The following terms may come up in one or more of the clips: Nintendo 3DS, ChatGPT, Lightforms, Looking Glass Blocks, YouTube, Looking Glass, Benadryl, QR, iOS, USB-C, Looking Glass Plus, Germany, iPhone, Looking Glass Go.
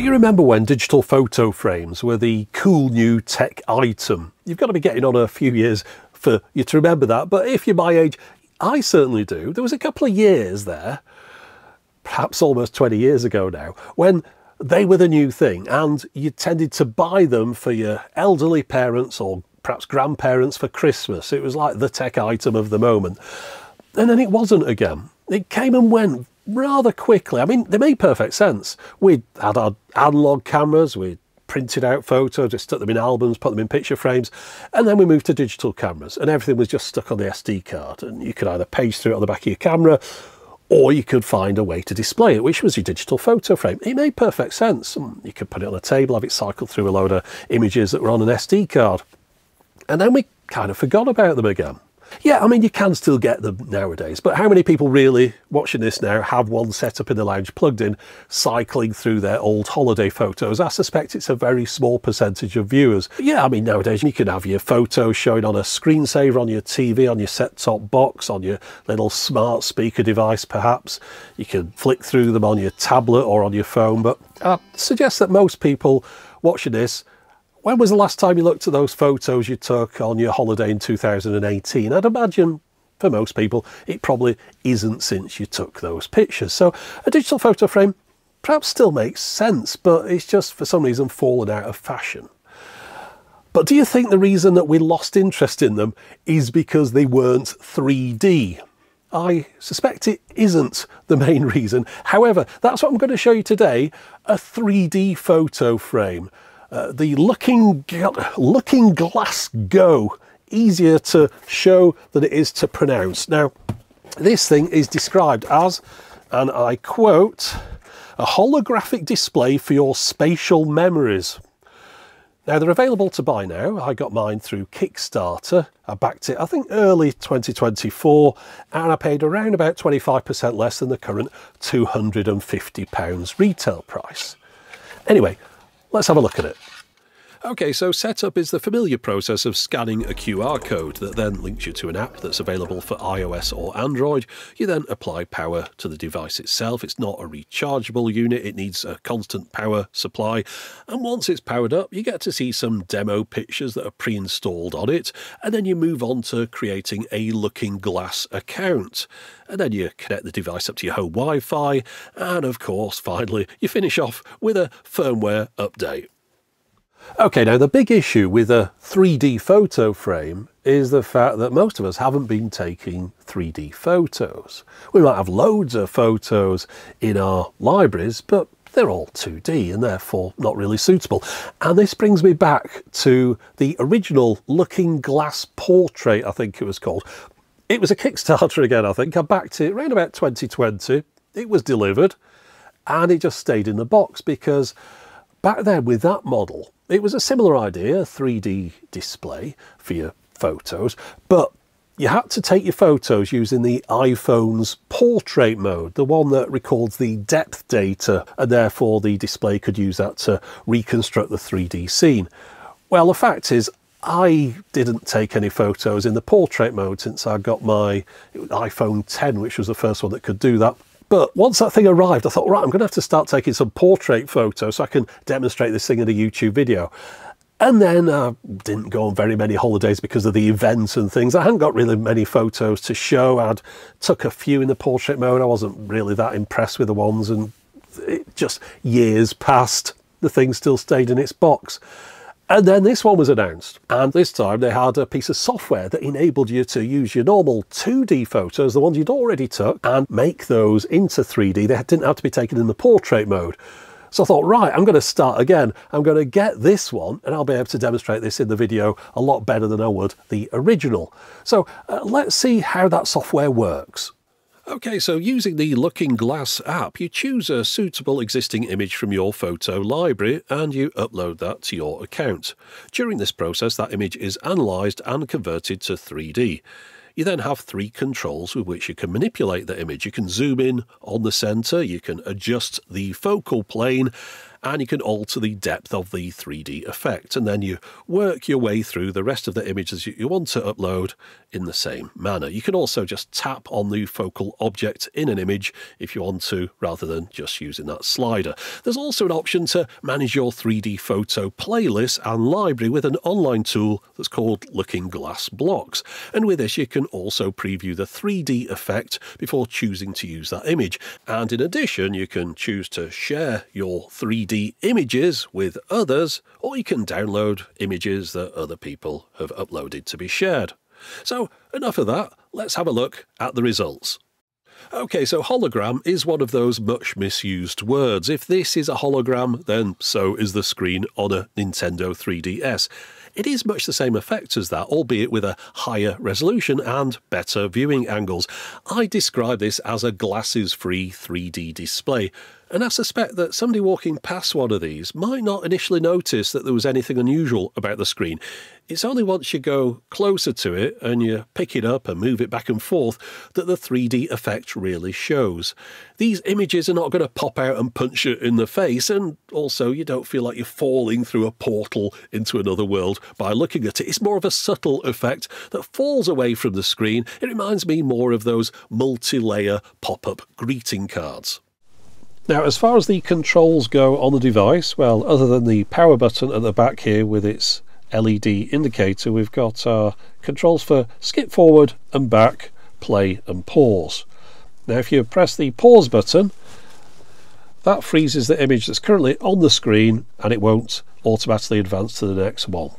Do you remember when digital photo frames were the cool new tech item? You've got to be getting on a few years for you to remember that, but if you're my age, I certainly do. There was a couple of years there, perhaps almost 20 years ago now, when they were the new thing and you tended to buy them for your elderly parents or perhaps grandparents for Christmas. It was like the tech item of the moment. And then it wasn't again. It came and went rather quickly. I mean, they made perfect sense. We had our analog cameras, we printed out photos, just stuck them in albums, put them in picture frames, and then we moved to digital cameras and everything was just stuck on the SD card, and you could either page through it on the back of your camera or you could find a way to display it, which was your digital photo frame. It made perfect sense. You could put it on a table, have it cycle through a load of images that were on an SD card. And then we kind of forgot about them again. Yeah, I mean, you can still get them nowadays, but how many people really watching this now have one set up in the lounge plugged in, cycling through their old holiday photos? I suspect it's a very small percentage of viewers. Yeah, I mean, nowadays you can have your photos showing on a screensaver on your TV, on your set-top box, on your little smart speaker device perhaps. You can flick through them on your tablet or on your phone, but I suggest that most people watching this, when was the last time you looked at those photos you took on your holiday in 2018? I'd imagine for most people it probably isn't since you took those pictures. So a digital photo frame perhaps still makes sense, but it's just for some reason fallen out of fashion. But do you think the reason that we lost interest in them is because they weren't 3D? I suspect it isn't the main reason. However, that's what I'm going to show you today, a 3D photo frame. The Looking Glass Go, easier to show than it is to pronounce. Now, this thing is described as, and I quote, a holographic display for your spatial memories. Now, they're available to buy now. I got mine through Kickstarter. I backed it, I think, early 2024, and I paid around about 25% less than the current £250 retail price. Anyway, let's have a look at it. Okay, so setup is the familiar process of scanning a QR code that then links you to an app that's available for iOS or Android. You then apply power to the device itself. It's not a rechargeable unit, it needs a constant power supply. And once it's powered up, you get to see some demo pictures that are pre-installed on it. And then you move on to creating a Looking Glass account. And then you connect the device up to your home Wi-Fi. And of course, finally, you finish off with a firmware update. Okay, now the big issue with a 3D photo frame is the fact that most of us haven't been taking 3D photos. We might have loads of photos in our libraries, but they're all 2D and therefore not really suitable. And this brings me back to the original Looking Glass Portrait, I think it was called. It was a Kickstarter again, I think. I backed it around about 2020. It was delivered and it just stayed in the box because back then with that model, it was a similar idea, a 3D display for your photos, but you had to take your photos using the iPhone's portrait mode, the one that records the depth data, and therefore the display could use that to reconstruct the 3D scene. Well, the fact is, I didn't take any photos in the portrait mode since I got my iPhone 10, which was the first one that could do that. But once that thing arrived, I thought, right, I'm going to have to start taking some portrait photos so I can demonstrate this thing in a YouTube video. And then I didn't go on very many holidays because of the events and things. I hadn't got really many photos to show. I'd took a few in the portrait mode. I wasn't really that impressed with the ones. And it just years passed. The thing still stayed in its box. And then this one was announced, and this time they had a piece of software that enabled you to use your normal 2D photos, the ones you'd already took, and make those into 3D. They didn't have to be taken in the portrait mode. So I thought, right, I'm going to start again. I'm going to get this one, and I'll be able to demonstrate this in the video a lot better than I would the original. So let's see how that software works. Okay, so using the Looking Glass app, you choose a suitable existing image from your photo library and you upload that to your account. During this process, that image is analysed and converted to 3D. You then have three controls with which you can manipulate the image. You can zoom in on the centre, you can adjust the focal plane, and you can alter the depth of the 3D effect, and then you work your way through the rest of the images you want to upload in the same manner. You can also just tap on the focal object in an image if you want to, rather than just using that slider. There's also an option to manage your 3D photo playlist and library with an online tool that's called Looking Glass Blocks, and with this you can also preview the 3D effect before choosing to use that image. And in addition, you can choose to share your 3D images with others, or you can download images that other people have uploaded to be shared. So enough of that, let's have a look at the results. Okay, so hologram is one of those much misused words. If this is a hologram, then so is the screen on a Nintendo 3DS. It is much the same effect as that, albeit with a higher resolution and better viewing angles. I describe this as a glasses-free 3D display, and I suspect that somebody walking past one of these might not initially notice that there was anything unusual about the screen. It's only once you go closer to it and you pick it up and move it back and forth that the 3D effect really shows. These images are not going to pop out and punch you in the face, and also you don't feel like you're falling through a portal into another world by looking at it. It's more of a subtle effect that falls away from the screen. It reminds me more of those multi-layer pop-up greeting cards. Now, as far as the controls go on the device, well, other than the power button at the back here with its LED indicator, we've got our controls for skip forward and back, play and pause. Now, if you press the pause button, that freezes the image that's currently on the screen and it won't automatically advance to the next one.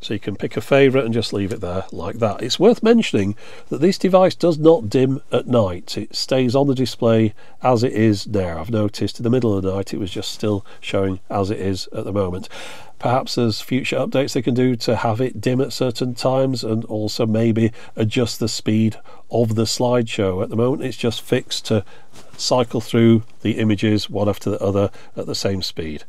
So you can pick a favourite and just leave it there like that. It's worth mentioning that this device does not dim at night. It stays on the display as it is now. I've noticed in the middle of the night it was just still showing as it is at the moment. Perhaps there's future updates they can do to have it dim at certain times, and also maybe adjust the speed of the slideshow. At the moment it's just fixed to cycle through the images one after the other at the same speed.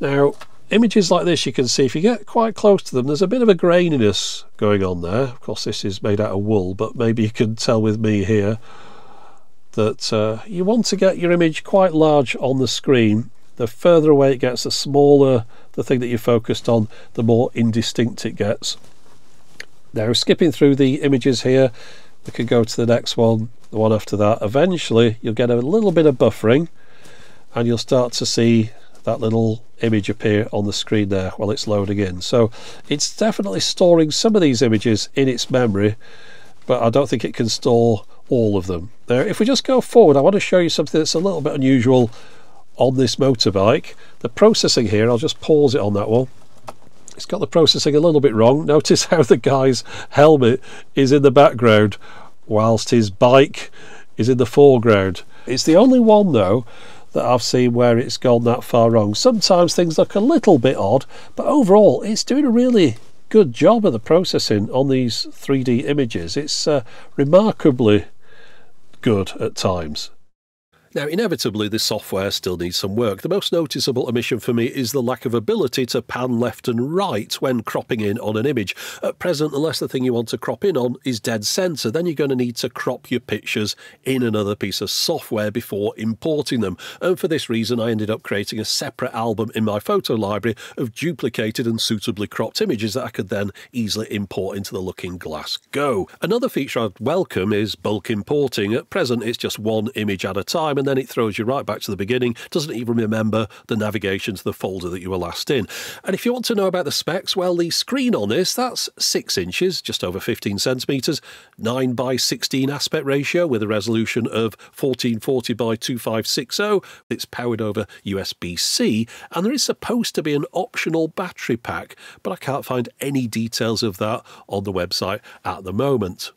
Now, images like this, you can see if you get quite close to them there's a bit of a graininess going on there. Of course this is made out of wool, but maybe you can tell with me here that you want to get your image quite large on the screen. The further away it gets, the smaller the thing that you're focused on, the more indistinct it gets. Now, skipping through the images here, we can go to the next one, the one after that. Eventually you'll get a little bit of buffering and you'll start to see that little image appear on the screen there while it's loading in. So it's definitely storing some of these images in its memory, but I don't think it can store all of them. Now, if we just go forward, I want to show you something that's a little bit unusual on this motorbike. The processing here, I'll just pause it on that one. It's got the processing a little bit wrong. Notice how the guy's helmet is in the background whilst his bike is in the foreground. It's the only one though that I've seen where it's gone that far wrong. Sometimes things look a little bit odd, but overall it's doing a really good job of the processing on these 3D images. It's remarkably good at times. Now, inevitably, this software still needs some work. The most noticeable omission for me is the lack of ability to pan left and right when cropping in on an image. At present, unless the thing you want to crop in on is dead centre, then you're going to need to crop your pictures in another piece of software before importing them. And for this reason, I ended up creating a separate album in my photo library of duplicated and suitably cropped images that I could then easily import into the Looking Glass Go. Another feature I'd welcome is bulk importing. At present, it's just one image at a time, and then it throws you right back to the beginning, doesn't even remember the navigation to the folder that you were last in. And if you want to know about the specs, well, the screen on this, that's 6 inches, just over 15 centimetres, 9 by 16 aspect ratio with a resolution of 1440 by 2560. It's powered over USB-C, and there is supposed to be an optional battery pack, but I can't find any details of that on the website at the moment.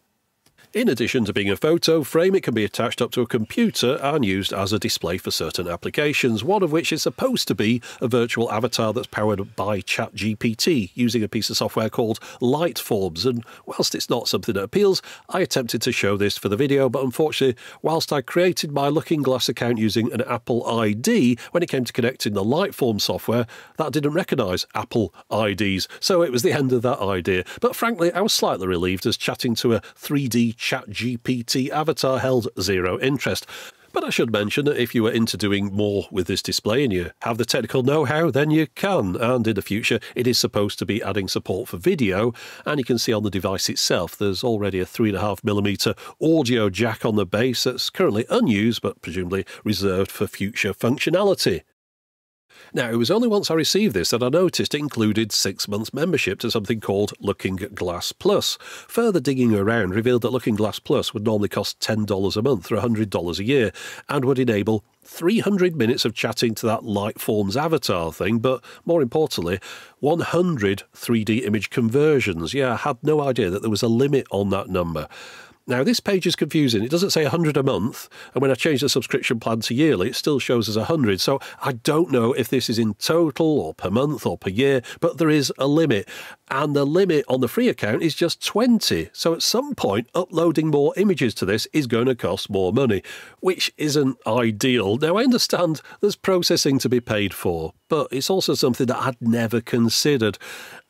In addition to being a photo frame, it can be attached up to a computer and used as a display for certain applications, one of which is supposed to be a virtual avatar that's powered by ChatGPT using a piece of software called Lightforms. And whilst it's not something that appeals, I attempted to show this for the video, but unfortunately, whilst I created my Looking Glass account using an Apple ID, when it came to connecting the Lightform software, that didn't recognise Apple IDs, so it was the end of that idea. But frankly, I was slightly relieved as chatting to a 3D ChatGPT avatar held zero interest. But I should mention that if you are into doing more with this display and you have the technical know-how, then you can. And in the future, it is supposed to be adding support for video. And you can see on the device itself, there's already a 3.5mm audio jack on the base that's currently unused, but presumably reserved for future functionality. Now, it was only once I received this that I noticed it included 6 months membership to something called Looking Glass Plus. Further digging around revealed that Looking Glass Plus would normally cost $10 a month or $100 a year and would enable 300 minutes of chatting to that Lightforms avatar thing, but more importantly, 100 3D image conversions. Yeah, I had no idea that there was a limit on that number. Now, this page is confusing. It doesn't say 100 a month, and when I change the subscription plan to yearly, it still shows as 100, so I don't know if this is in total or per month or per year, but there is a limit, and the limit on the free account is just 20, so at some point, uploading more images to this is going to cost more money, which isn't ideal. Now, I understand there's processing to be paid for, but it's also something that I'd never considered,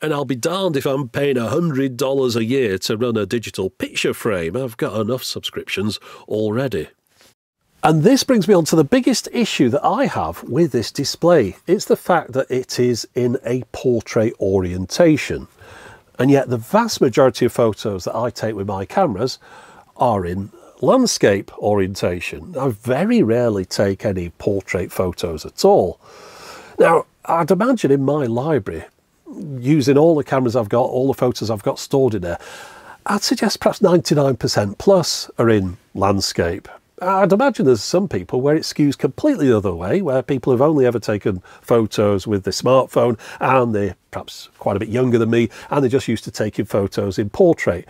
and I'll be darned if I'm paying $100 a year to run a digital picture frame. I've got enough subscriptions already. And this brings me on to the biggest issue that I have with this display. It's the fact that it is in a portrait orientation. And yet the vast majority of photos that I take with my cameras are in landscape orientation. I very rarely take any portrait photos at all. Now, I'd imagine in my library, using all the cameras I've got, all the photos I've got stored in there, I'd suggest perhaps 99% plus are in landscape. I'd imagine there's some people where it skews completely the other way, where people have only ever taken photos with their smartphone and they're perhaps quite a bit younger than me and they're just used to taking photos in portrait.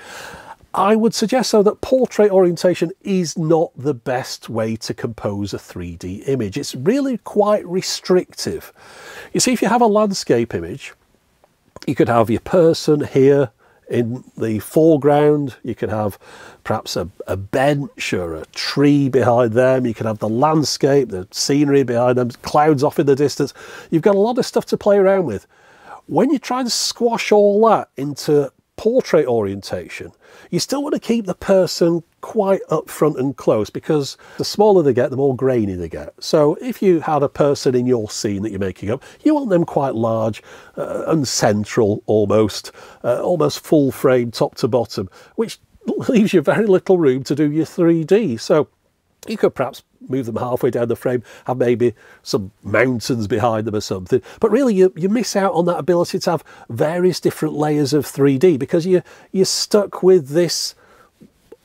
I would suggest, though, that portrait orientation is not the best way to compose a 3D image. It's really quite restrictive. You see, if you have a landscape image, you could have your person here in the foreground, you could have perhaps a bench or a tree behind them, you could have the landscape, the scenery behind them, clouds off in the distance. You've got a lot of stuff to play around with. When you try to squash all that into portrait orientation, you still want to keep the person quite up front and close, because the smaller they get, the more grainy they get. So if you had a person in your scene that you're making up, you want them quite large and central, almost full frame, top to bottom, which leaves you very little room to do your 3D. So you could perhaps move them halfway down the frame, have maybe some mountains behind them or something. But really, you miss out on that ability to have various different layers of 3D, because you're stuck with this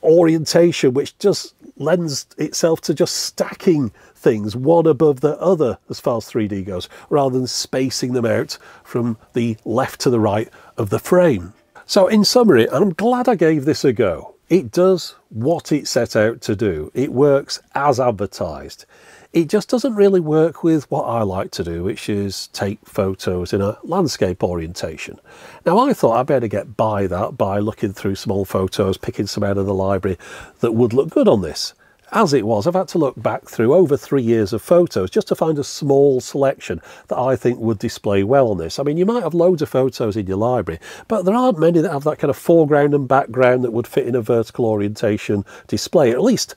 orientation, which just lends itself to just stacking things one above the other as far as 3D goes, rather than spacing them out from the left to the right of the frame. So in summary, and I'm glad I gave this a go, it does what it set out to do. It works as advertised. It just doesn't really work with what I like to do, which is take photos in a landscape orientation. Now, I thought I'd better get by that by looking through some old photos, picking some out of the library that would look good on this. As it was, I've had to look back through over 3 years of photos just to find a small selection that I think would display well on this. I mean, you might have loads of photos in your library, but there aren't many that have that kind of foreground and background that would fit in a vertical orientation display. At least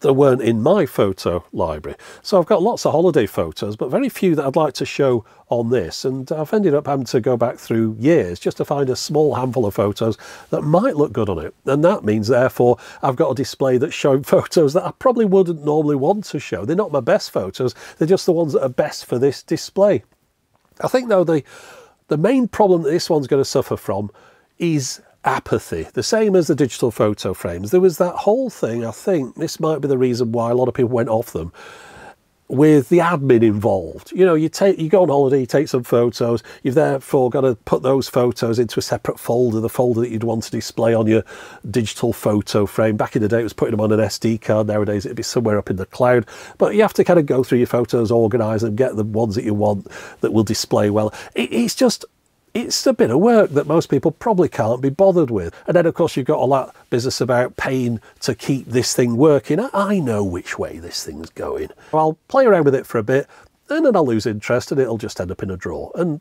there weren't in my photo library. So I've got lots of holiday photos, but very few that I'd like to show on this. And I've ended up having to go back through years just to find a small handful of photos that might look good on it. And that means, therefore, I've got a display that's showing photos that I probably wouldn't normally want to show. They're not my best photos. They're just the ones that are best for this display. I think, though, the main problem that this one's going to suffer from is apathy, the same as the digital photo frames. There was that whole thing, I think this might be the reason why a lot of people went off them, with the admin involved. You know, you go on holiday, you take some photos, you've therefore got to put those photos into a separate folder, the folder that you'd want to display on your digital photo frame. Back in the day, it was putting them on an SD card. Nowadays, it'd be somewhere up in the cloud. But you have to kind of go through your photos, organise them, get the ones that you want that will display well. It's a bit of work that most people probably can't be bothered with. And then, of course, you've got all that business about paying to keep this thing working. I know which way this thing's going. I'll play around with it for a bit, and then I'll lose interest and it'll just end up in a drawer. And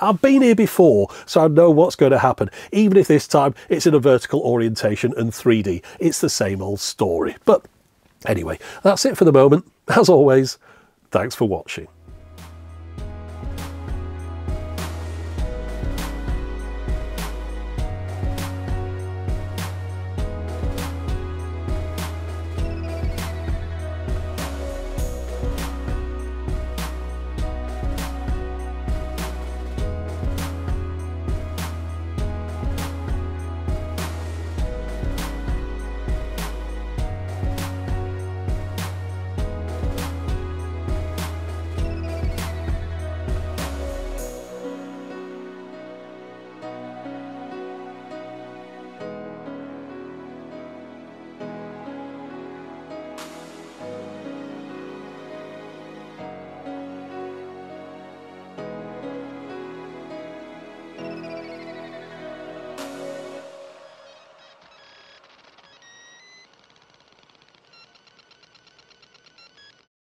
I've been here before, so I know what's going to happen. Even if this time it's in a vertical orientation and 3D, it's the same old story. But Anyway, that's it for the moment. As always, thanks for watching.